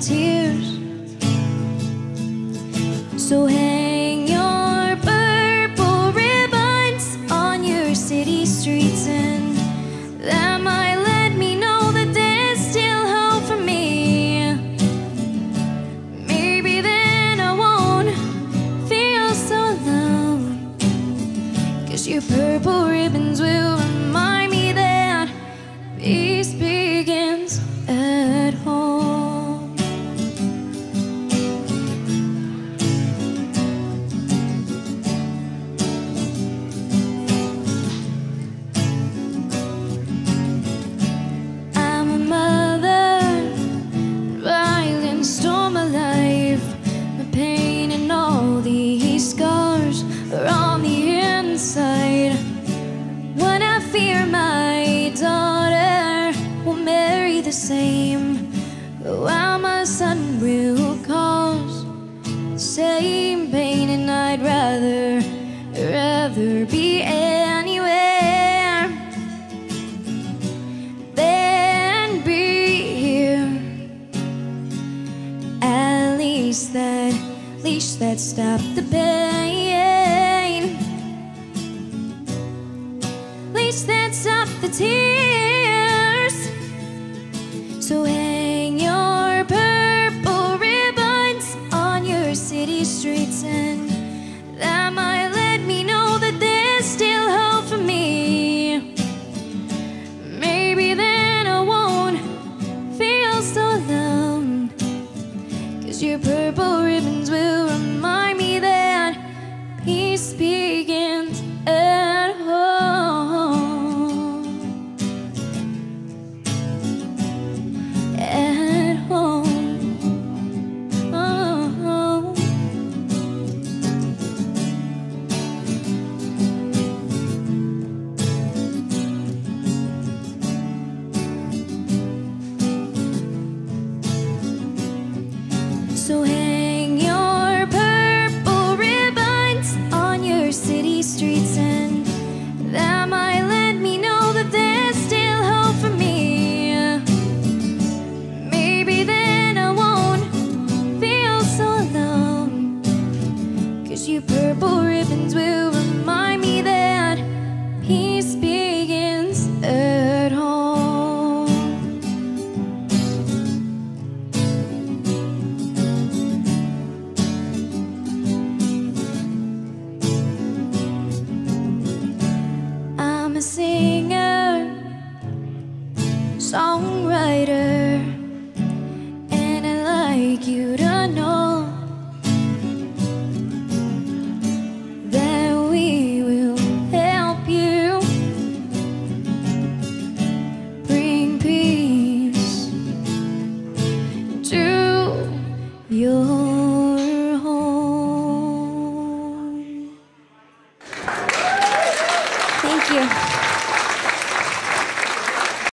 tears. So hang your purple ribbons on your city streets, and that might let me know that there's still hope for me. Maybe then I won't feel so alone, 'cause your purple ribbons will remind me that peace begins at home. Same, while my son will cause the same pain, and I'd rather be anywhere than be here. At least that leash that stopped the pain, at least that stopped the tears. So hang your purple ribbons on your city streets, and that might let me know that there's still hope for me. Maybe then I won't feel so alone, 'cause your purple ribbons will remind me that peace begins at home. So hang your purple ribbons on your city streets, and that might let me know that there's still hope for me. Maybe then I won't feel so alone, 'cause your purple ribbons will remind me that peace begins at home. I'm a singer, songwriter, and I like you to